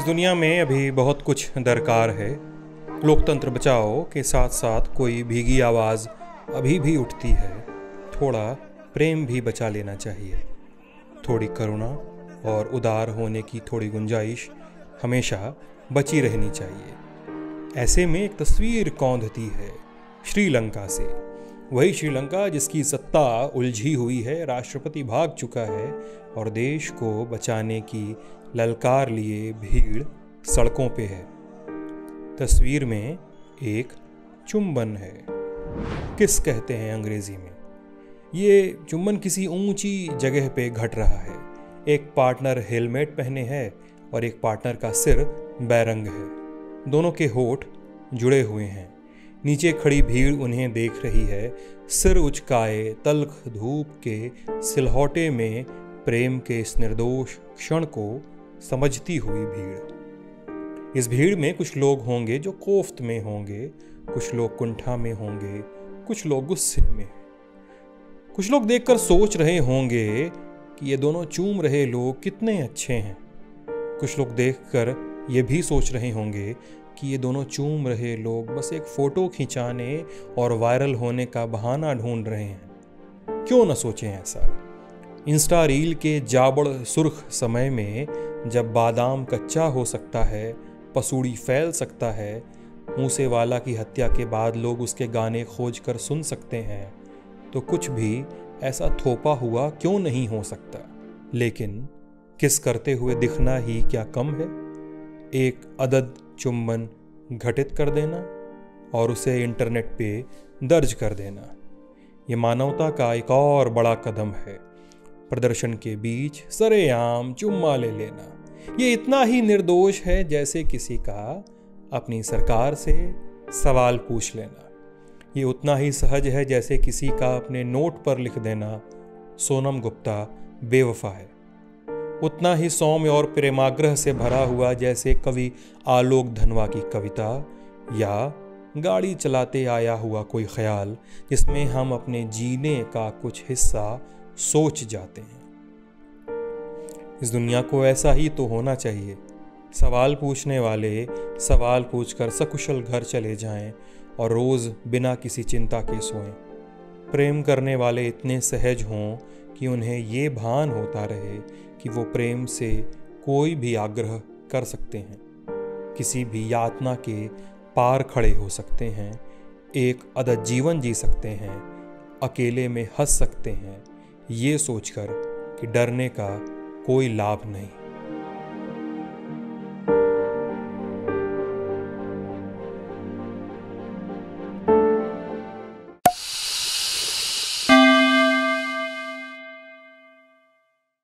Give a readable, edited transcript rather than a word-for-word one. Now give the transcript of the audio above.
इस दुनिया में अभी बहुत कुछ दरकार है। लोकतंत्र बचाओ के साथ साथ कोई भीगी आवाज़ अभी भी उठती है, थोड़ा प्रेम भी बचा लेना चाहिए। थोड़ी करुणा और उदार होने की थोड़ी गुंजाइश हमेशा बची रहनी चाहिए। ऐसे में एक तस्वीर कौंधती है श्रीलंका से, वही श्रीलंका जिसकी सत्ता उलझी हुई है, राष्ट्रपति भाग चुका है और देश को बचाने की ललकार लिए भीड़ सड़कों पे है। तस्वीर में एक चुंबन है, किस कहते हैं अंग्रेजी में। ये चुंबन किसी ऊंची जगह पे घट रहा है। एक पार्टनर हेलमेट पहने है और एक पार्टनर का सिर बैरंग है। दोनों के होठ जुड़े हुए हैं। नीचे खड़ी भीड़ उन्हें देख रही है, सिर उचकाए तल्ख धूप के सिलहौटे में प्रेम के इस निर्दोष क्षण को समझती हुई भीड़। इस भीड़ में कुछ लोग होंगे जो कोफ्त में होंगे, कुछ लोग कुंठा में होंगे, कुछ लोग गुस्से में। कुछ लोग देखकर सोच रहे होंगे कि ये दोनों चूम रहे लोग कितने अच्छे हैं। कुछ लोग देखकर ये भी सोच रहे होंगे कि ये दोनों चूम रहे लोग बस एक फ़ोटो खिंचाने और वायरल होने का बहाना ढूंढ रहे हैं। क्यों न सोचें ऐसा। इंस्टा रील के जाबड़ सुर्ख समय में, जब बादाम कच्चा हो सकता है, पसूड़ी फैल सकता है, मूसेवाला की हत्या के बाद लोग उसके गाने खोज कर सुन सकते हैं, तो कुछ भी ऐसा थोपा हुआ क्यों नहीं हो सकता। लेकिन किस करते हुए दिखना ही क्या कम है। एक अदद चुंबन घटित कर देना और उसे इंटरनेट पे दर्ज कर देना, ये मानवता का एक और बड़ा कदम है। प्रदर्शन के बीच सरेआम चुम्मा ले लेना, ये इतना ही निर्दोष है जैसे किसी का अपनी सरकार से सवाल पूछ लेना। ये उतना ही सहज है जैसे किसी का अपने नोट पर लिख देना सोनम गुप्ता बेवफा है। उतना ही सौम्य और प्रेमाग्रह से भरा हुआ जैसे कवि आलोक धनवा की कविता या गाड़ी चलाते आया हुआ कोई ख्याल जिसमें हम अपने जीने का कुछ हिस्सा सोच जाते हैं। इस दुनिया को ऐसा ही तो होना चाहिए। सवाल पूछने वाले सवाल पूछकर सकुशल घर चले जाएं और रोज़ बिना किसी चिंता के सोएं। प्रेम करने वाले इतने सहज हों कि उन्हें ये भान होता रहे कि वो प्रेम से कोई भी आग्रह कर सकते हैं, किसी भी यातना के पार खड़े हो सकते हैं, एक अदद जीवन जी सकते हैं, अकेले में हंस सकते हैं, ये सोचकर कि डरने का कोई लाभ नहीं।